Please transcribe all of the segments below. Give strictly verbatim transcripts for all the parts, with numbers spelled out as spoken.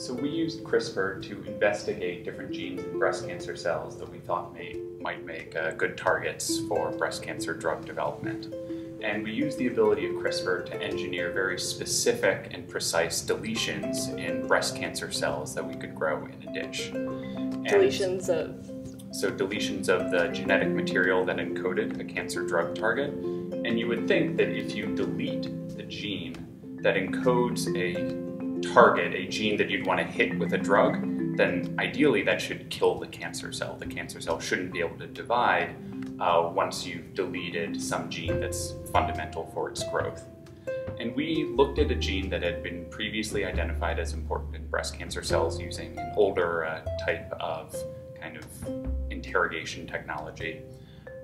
So we used CRISPR to investigate different genes in breast cancer cells that we thought may, might make uh, good targets for breast cancer drug development. And we used the ability of CRISPR to engineer very specific and precise deletions in breast cancer cells that we could grow in a dish. And deletions of? So deletions of the genetic material that encoded a cancer drug target. And you would think that if you delete the gene that encodes a target, a gene that you'd want to hit with a drug, then ideally that should kill the cancer cell. The cancer cell shouldn't be able to divide Uh, once you've deleted some gene that's fundamental for its growth. And we looked at a gene that had been previously identified as important in breast cancer cells using an older uh, type of kind of interrogation technology.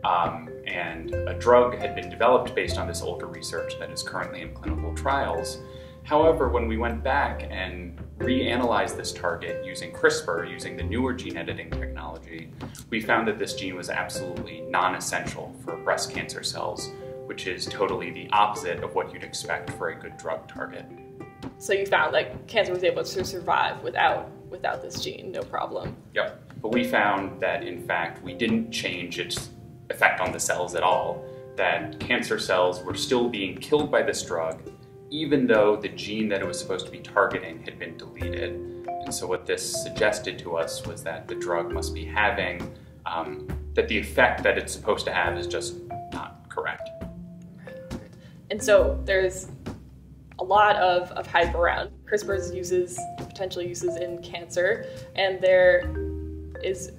Um, and a drug had been developed based on this older research that is currently in clinical trials. However, when we went back and reanalyzed this target using CRISPR, using the newer gene editing technology, we found that this gene was absolutely non-essential for breast cancer cells, which is totally the opposite of what you'd expect for a good drug target. So you found that cancer was able to survive without, without this gene, no problem? Yep. But we found that, in fact, we didn't change its effect on the cells at all, that cancer cells were still being killed by this drug, even though the gene that it was supposed to be targeting had been deleted. And so what this suggested to us was that the drug must be having, um, that the effect that it's supposed to have is just not correct. And so there's a lot of, of hype around CRISPR's uses, potential uses in cancer, and there is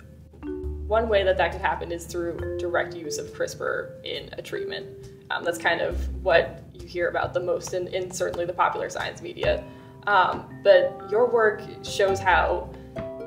one way that that could happen is through direct use of CRISPR in a treatment. Um, that's kind of what you hear about the most in, in certainly the popular science media. Um, but your work shows how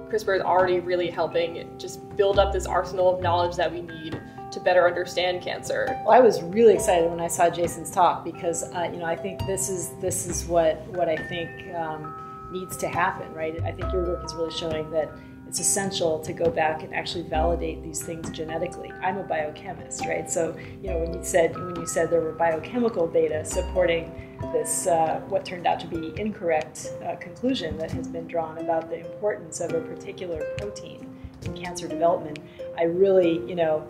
CRISPR is already really helping just build up this arsenal of knowledge that we need to better understand cancer. Well, I was really excited when I saw Jason's talk because uh, you know, I think this is this is what what I think um, needs to happen, right? I think your work is really showing that it's essential to go back and actually validate these things genetically. I'm a biochemist, right? So, you know, when you said when you said there were biochemical data supporting this, uh, what turned out to be incorrect uh, conclusion that has been drawn about the importance of a particular protein in cancer development, I really, you know,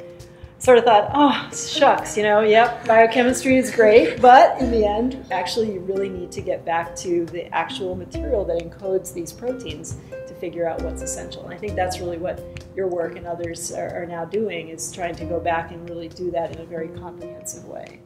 sort of thought, oh, shucks, you know, yep, biochemistry is great, but in the end, actually, you really need to get back to the actual material that encodes these proteins to figure out what's essential. And I think that's really what your work and others are, are now doing, is trying to go back and really do that in a very comprehensive way.